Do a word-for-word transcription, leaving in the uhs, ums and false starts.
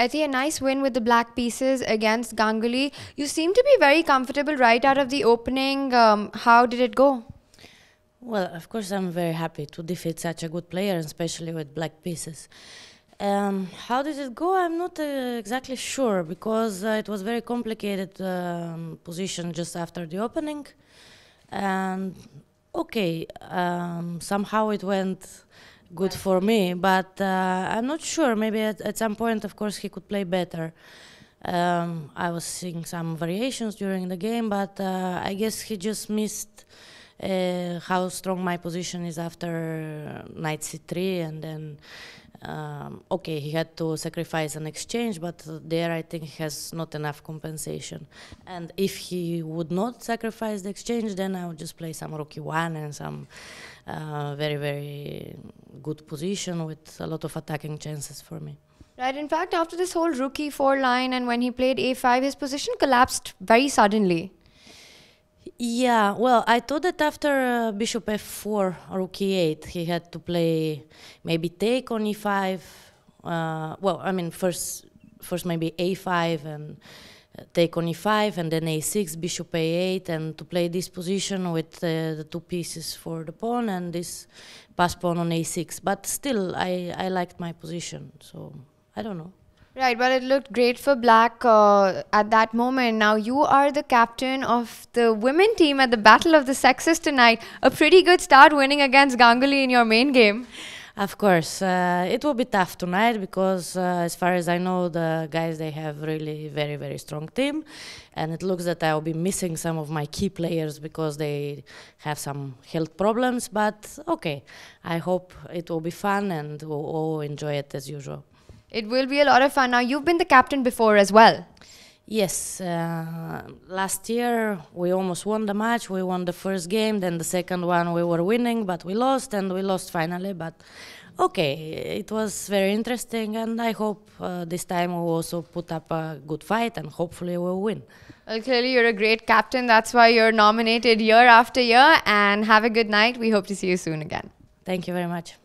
Ethi, a nice win with the black pieces against Ganguly. You seem to be very comfortable right out of the opening. Um, how did it go? Well, of course, I'm very happy to defeat such a good player, especially with black pieces. Um, how did it go? I'm not uh, exactly sure, because uh, it was very complicated um, position just after the opening. And okay, um, somehow it went good for me, but uh, I'm not sure. Maybe at, at some point, of course, he could play better. Um, I was seeing some variations during the game, but uh, I guess he just missed uh, how strong my position is after knight c three, and then, um, okay, he had to sacrifice an exchange, but there I think he has not enough compensation. And if he would not sacrifice the exchange, then I would just play some rook e one and some uh, very, very good position with a lot of attacking chances for me. Right, in fact, after this whole rook e four line and when he played a five, his position collapsed very suddenly. Yeah, well, I thought that after uh, bishop f four, rook e eight, he had to play maybe take on e five. Uh, well, I mean, first first maybe a five and uh, take on e five, and then a six, bishop a eight, and to play this position with uh, the two pieces for the pawn and this pass pawn on a six. But still, I, I liked my position, so I don't know. Right, well, it looked great for black uh, at that moment. Now, you are the captain of the women team at the Battle of the Sexes tonight. A pretty good start winning against Ganguly in your main game. Of course. Uh, it will be tough tonight because, uh, as far as I know, the guys, they have really very, very strong team. And it looks that I will be missing some of my key players because they have some health problems. But, okay, I hope it will be fun and we'll all enjoy it as usual. It will be a lot of fun. Now, you've been the captain before as well. Yes. Uh, last year, we almost won the match. We won the first game. Then the second one, we were winning, but we lost, and we lost finally. But, okay, it was very interesting, and I hope uh, this time we'll also put up a good fight, and hopefully we'll win. Well, clearly, you're a great captain. That's why you're nominated year after year. And have a good night. We hope to see you soon again. Thank you very much.